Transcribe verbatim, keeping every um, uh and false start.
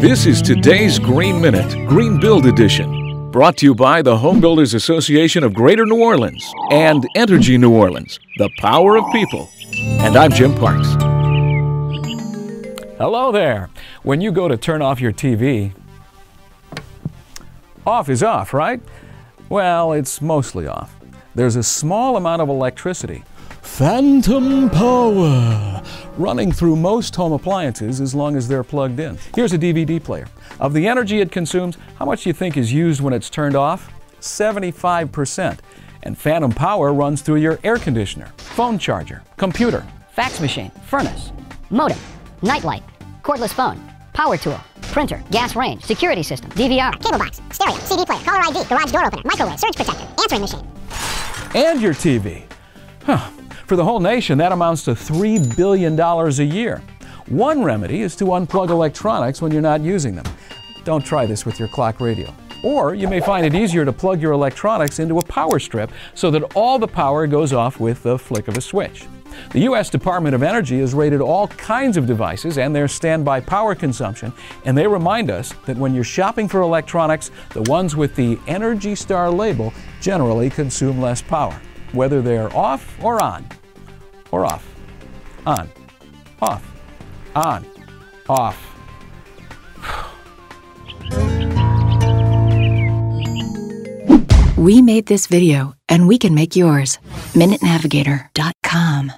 This is today's Green Minute, Green Build Edition, brought to you by the Home Builders Association of Greater New Orleans and Energy New Orleans, the power of people. And I'm Jim Parks. Hello there. When you go to turn off your T V, off is off, right? Well, it's mostly off. There's a small amount of electricity, phantom power, running through most home appliances as long as they're plugged in. Here's a D V D player. Of the energy it consumes, how much do you think is used when it's turned off? seventy-five percent. And phantom power runs through your air conditioner, phone charger, computer, fax machine, furnace, modem, nightlight, cordless phone, power tool, printer, gas range, security system, D V R, cable box, stereo, C D player, caller I D, garage door opener, microwave, surge protector, answering machine. And your T V. Huh. For the whole nation, that amounts to three billion dollars a year. One remedy is to unplug electronics when you're not using them. Don't try this with your clock radio. Or you may find it easier to plug your electronics into a power strip so that all the power goes off with the flick of a switch. The U S Department of Energy has rated all kinds of devices and their standby power consumption, and they remind us that when you're shopping for electronics, the ones with the Energy Star label generally consume less power, whether they're off or on, or off, on, off, on, off. We made this video, and we can make yours. Minute Navigator dot com